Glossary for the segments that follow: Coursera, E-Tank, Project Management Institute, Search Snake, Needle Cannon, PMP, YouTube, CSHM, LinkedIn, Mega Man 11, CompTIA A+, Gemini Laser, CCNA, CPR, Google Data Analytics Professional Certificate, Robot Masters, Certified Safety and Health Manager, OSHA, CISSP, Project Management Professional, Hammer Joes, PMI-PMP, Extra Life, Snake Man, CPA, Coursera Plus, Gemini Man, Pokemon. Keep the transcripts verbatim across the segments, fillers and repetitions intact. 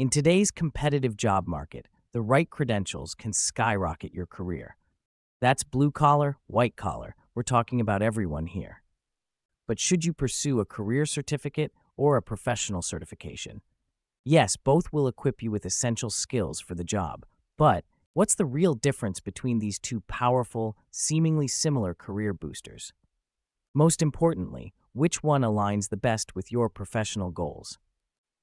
In today's competitive job market, the right credentials can skyrocket your career. That's blue collar, white collar. We're talking about everyone here. But should you pursue a career certificate or a professional certification? Yes, both will equip you with essential skills for the job. But what's the real difference between these two powerful, seemingly similar career boosters? Most importantly, which one aligns the best with your professional goals?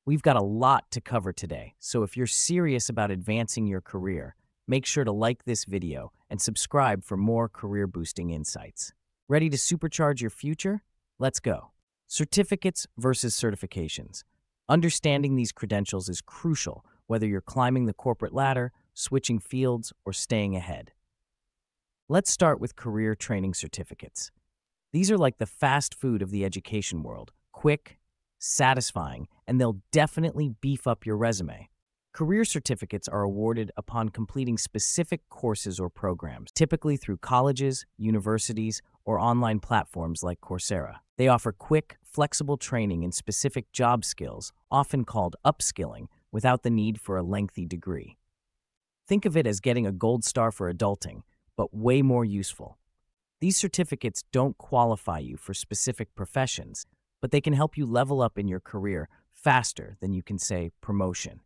We've got a lot to cover today, so if you're serious about advancing your career, make sure to like this video and subscribe for more career-boosting insights. Ready to supercharge your future? Let's go. Certificates versus certifications. Understanding these credentials is crucial, whether you're climbing the corporate ladder, switching fields, or staying ahead. Let's start with career training certificates. These are like the fast food of the education world, quick, satisfying, and they'll definitely beef up your resume. Career certificates are awarded upon completing specific courses or programs, typically through colleges, universities, or online platforms like Coursera. They offer quick, flexible training in specific job skills, often called upskilling, without the need for a lengthy degree. Think of it as getting a gold star for adulting, but way more useful. These certificates don't qualify you for specific professions, but they can help you level up in your career faster than you can say promotion.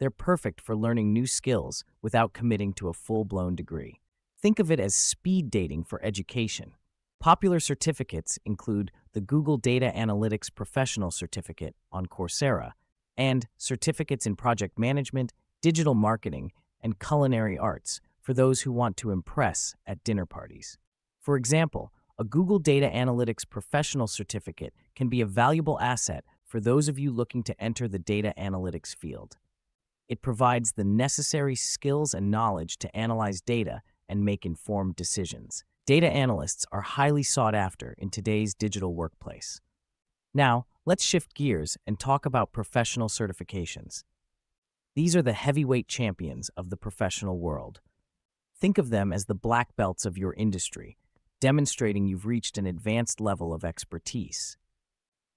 They're perfect for learning new skills without committing to a full-blown degree. Think of it as speed dating for education. Popular certificates include the Google Data Analytics Professional Certificate on Coursera and certificates in project management, digital marketing, and culinary arts for those who want to impress at dinner parties. For example, a Google Data Analytics Professional Certificate can be a valuable asset for those of you looking to enter the data analytics field. It provides the necessary skills and knowledge to analyze data and make informed decisions. Data analysts are highly sought after in today's digital workplace. Now, let's shift gears and talk about professional certifications. These are the heavyweight champions of the professional world. Think of them as the black belts of your industry, demonstrating you've reached an advanced level of expertise.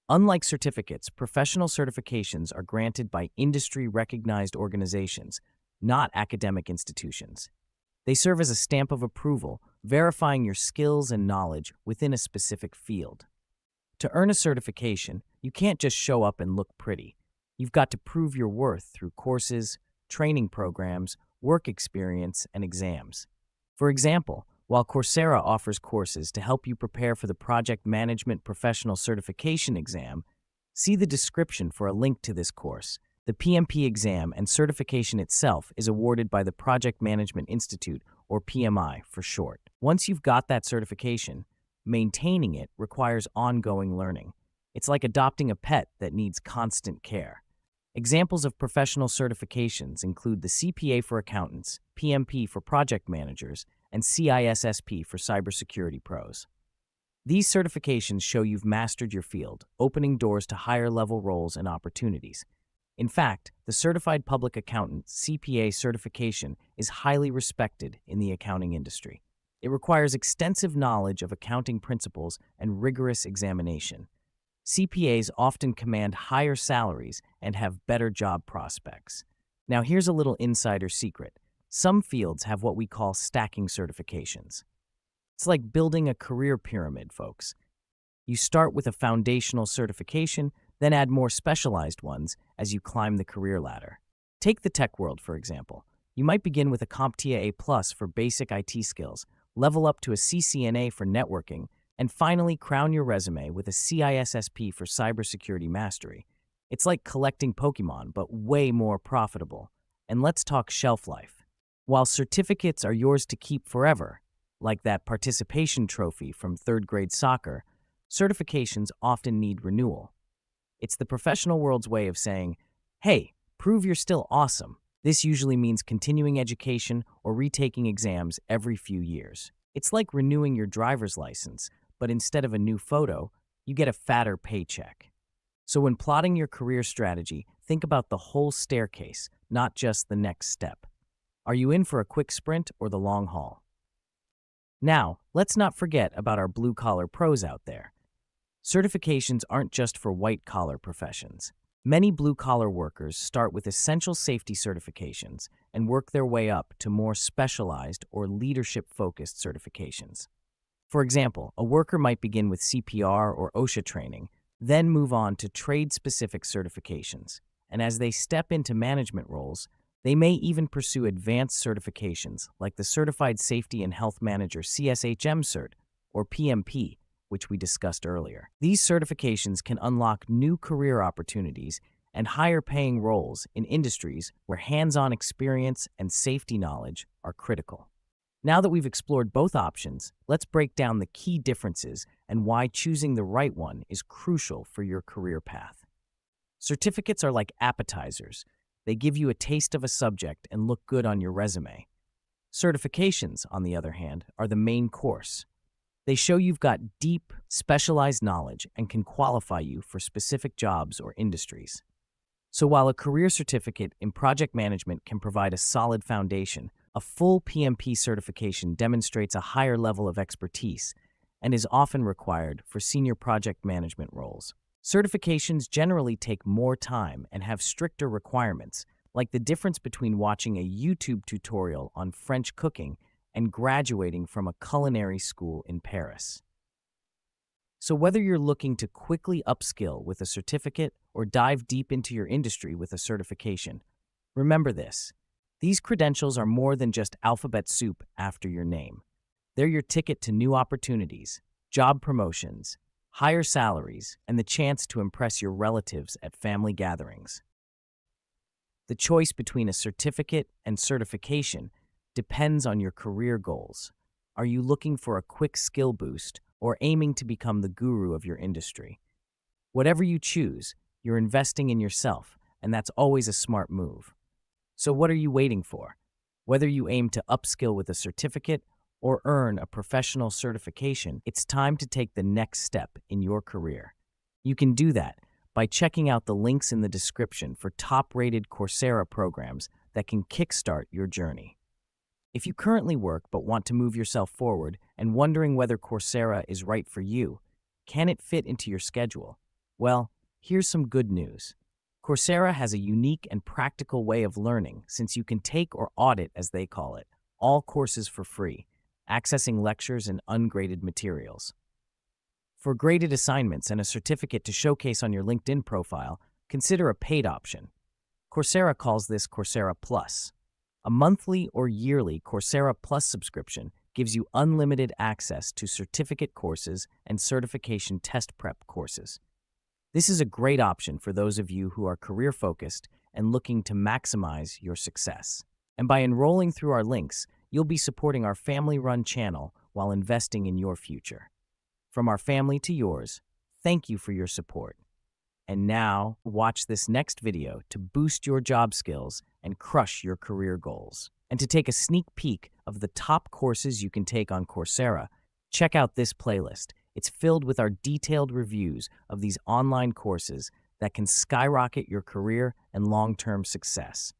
Unlike certificates, professional certifications are granted by industry-recognized organizations, not academic institutions. They serve as a stamp of approval, verifying your skills and knowledge within a specific field. To earn a certification, you can't just show up and look pretty. You've got to prove your worth through courses, training programs, work experience, and exams. For example, while Coursera offers courses to help you prepare for the Project Management Professional Certification exam, see the description for a link to this course. The P M P exam and certification itself is awarded by the Project Management Institute, or P M I for short. Once you've got that certification, maintaining it requires ongoing learning. It's like adopting a pet that needs constant care. Examples of professional certifications include the C P A for accountants, P M P for project managers, and C I S S P for cybersecurity pros. These certifications show you've mastered your field, opening doors to higher-level roles and opportunities. In fact, the Certified Public Accountant C P A certification is highly respected in the accounting industry. It requires extensive knowledge of accounting principles and rigorous examination. C P As often command higher salaries and have better job prospects. Now here's a little insider secret. Some fields have what we call stacking certifications. It's like building a career pyramid, folks. You start with a foundational certification, then add more specialized ones as you climb the career ladder. Take the tech world, for example. You might begin with a CompTIA A plus for basic I T skills, level up to a C C N A for networking, and finally crown your resume with a C I S S P for cybersecurity mastery. It's like collecting Pokemon, but way more profitable. And let's talk shelf life. While certificates are yours to keep forever, like that participation trophy from third-grade soccer, certifications often need renewal. It's the professional world's way of saying, hey, prove you're still awesome. This usually means continuing education or retaking exams every few years. It's like renewing your driver's license, but instead of a new photo, you get a fatter paycheck. So when plotting your career strategy, think about the whole staircase, not just the next step. Are you in for a quick sprint or the long haul? Now, let's not forget about our blue-collar pros out there. Certifications aren't just for white-collar professions. Many blue-collar workers start with essential safety certifications and work their way up to more specialized or leadership-focused certifications. For example, a worker might begin with C P R or OSHA training, then move on to trade-specific certifications, and as they step into management roles, they may even pursue advanced certifications like the Certified Safety and Health Manager C S H M Cert, or P M P, which we discussed earlier. These certifications can unlock new career opportunities and higher-paying roles in industries where hands-on experience and safety knowledge are critical. Now that we've explored both options, let's break down the key differences and why choosing the right one is crucial for your career path. Certificates are like appetizers. They give you a taste of a subject and look good on your resume. Certifications, on the other hand, are the main course. They show you've got deep, specialized knowledge and can qualify you for specific jobs or industries. So while a career certificate in project management can provide a solid foundation, a full P M P certification demonstrates a higher level of expertise and is often required for senior project management roles. Certifications generally take more time and have stricter requirements, like the difference between watching a YouTube tutorial on French cooking and graduating from a culinary school in Paris. So whether you're looking to quickly upskill with a certificate or dive deep into your industry with a certification, remember this: these credentials are more than just alphabet soup after your name. They're your ticket to new opportunities, job promotions, higher salaries, and the chance to impress your relatives at family gatherings. The choice between a certificate and certification depends on your career goals. Are you looking for a quick skill boost or aiming to become the guru of your industry? Whatever you choose, you're investing in yourself, and that's always a smart move. So what are you waiting for? Whether you aim to upskill with a certificate or earn a professional certification, it's time to take the next step in your career. You can do that by checking out the links in the description for top-rated Coursera programs that can kickstart your journey. If you currently work but want to move yourself forward and wondering whether Coursera is right for you, can it fit into your schedule? Well, here's some good news. Coursera has a unique and practical way of learning, since you can take, or audit as they call it, all courses for free, accessing lectures and ungraded materials. For graded assignments and a certificate to showcase on your LinkedIn profile, consider a paid option. Coursera calls this Coursera Plus. A monthly or yearly Coursera Plus subscription gives you unlimited access to certificate courses and certification test prep courses. This is a great option for those of you who are career-focused and looking to maximize your success. And by enrolling through our links, you'll be supporting our family-run channel while investing in your future. From our family to yours, thank you for your support. And now, watch this next video to boost your job skills and crush your career goals. And to take a sneak peek of the top courses you can take on Coursera, check out this playlist. It's filled with our detailed reviews of these online courses that can skyrocket your career and long-term success.